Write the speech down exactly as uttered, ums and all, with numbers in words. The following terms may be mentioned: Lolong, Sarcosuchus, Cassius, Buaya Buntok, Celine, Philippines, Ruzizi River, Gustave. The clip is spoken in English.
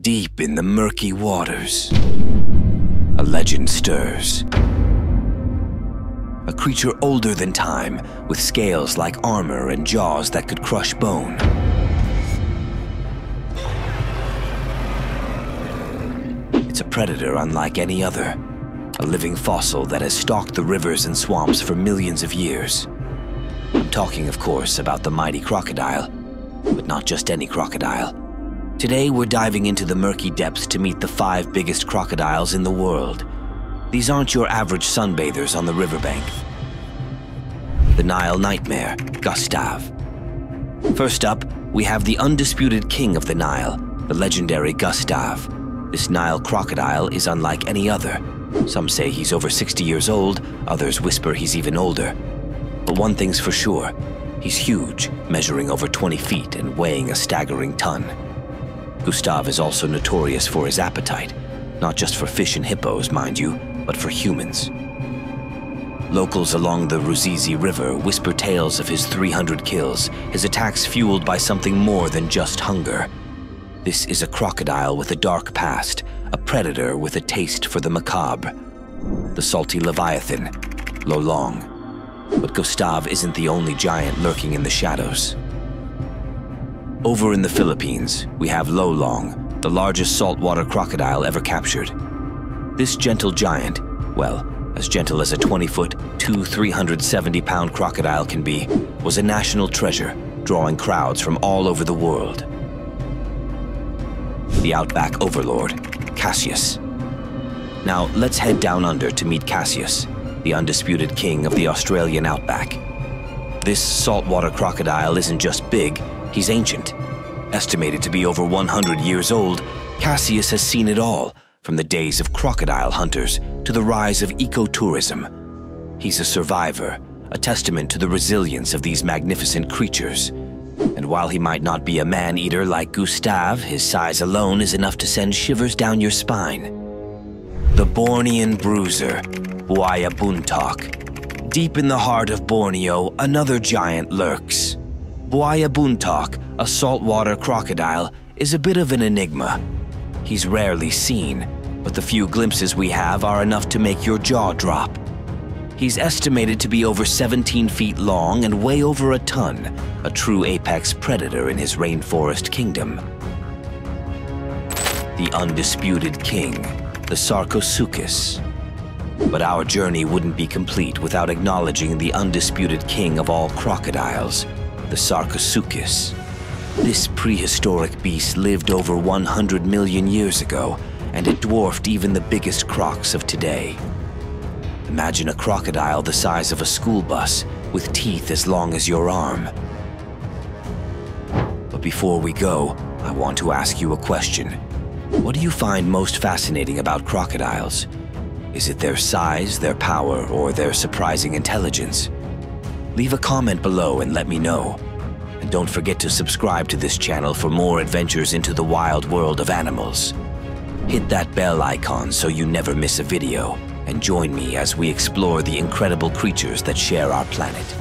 Deep in the murky waters, a legend stirs. A creature older than time, with scales like armor and jaws that could crush bone. It's a predator unlike any other, a living fossil that has stalked the rivers and swamps for millions of years. I'm talking, of course, about the mighty crocodile, but not just any crocodile. Today, we're diving into the murky depths to meet the five biggest crocodiles in the world. These aren't your average sunbathers on the riverbank. The Nile nightmare, Gustave. First up, we have the undisputed king of the Nile, the legendary Gustave. This Nile crocodile is unlike any other. Some say he's over sixty years old, others whisper he's even older. But one thing's for sure, he's huge, measuring over twenty feet and weighing a staggering ton. Gustave is also notorious for his appetite, not just for fish and hippos, mind you, but for humans. Locals along the Ruzizi River whisper tales of his three hundred kills, his attacks fueled by something more than just hunger. This is a crocodile with a dark past, a predator with a taste for the macabre. The salty leviathan, Lolong. But Gustave isn't the only giant lurking in the shadows. Over in the Philippines, we have Lolong, the largest saltwater crocodile ever captured. This gentle giant, well, as gentle as a twenty-foot, two three hundred seventy pound crocodile can be, was a national treasure, drawing crowds from all over the world. The outback overlord, Cassius. Now, let's head down under to meet Cassius, the undisputed king of the Australian outback. This saltwater crocodile isn't just big, he's ancient. Estimated to be over one hundred years old, Cassius has seen it all, from the days of crocodile hunters to the rise of ecotourism. He's a survivor, a testament to the resilience of these magnificent creatures. And while he might not be a man-eater like Gustave, his size alone is enough to send shivers down your spine. The Bornean bruiser, Buaya Buntok. Deep in the heart of Borneo, another giant lurks. Buaya Buntok, a saltwater crocodile, is a bit of an enigma. He's rarely seen, but the few glimpses we have are enough to make your jaw drop. He's estimated to be over seventeen feet long and weigh over a ton, a true apex predator in his rainforest kingdom. The undisputed king, the Sarcosuchus. But our journey wouldn't be complete without acknowledging the undisputed king of all crocodiles, the Sarcosuchus. This prehistoric beast lived over one hundred million years ago, and it dwarfed even the biggest crocs of today. Imagine a crocodile the size of a school bus, with teeth as long as your arm. But before we go, I want to ask you a question. What do you find most fascinating about crocodiles? Is it their size, their power, or their surprising intelligence? Leave a comment below and let me know. And don't forget to subscribe to this channel for more adventures into the wild world of animals. Hit that bell icon so you never miss a video, and join me as we explore the incredible creatures that share our planet.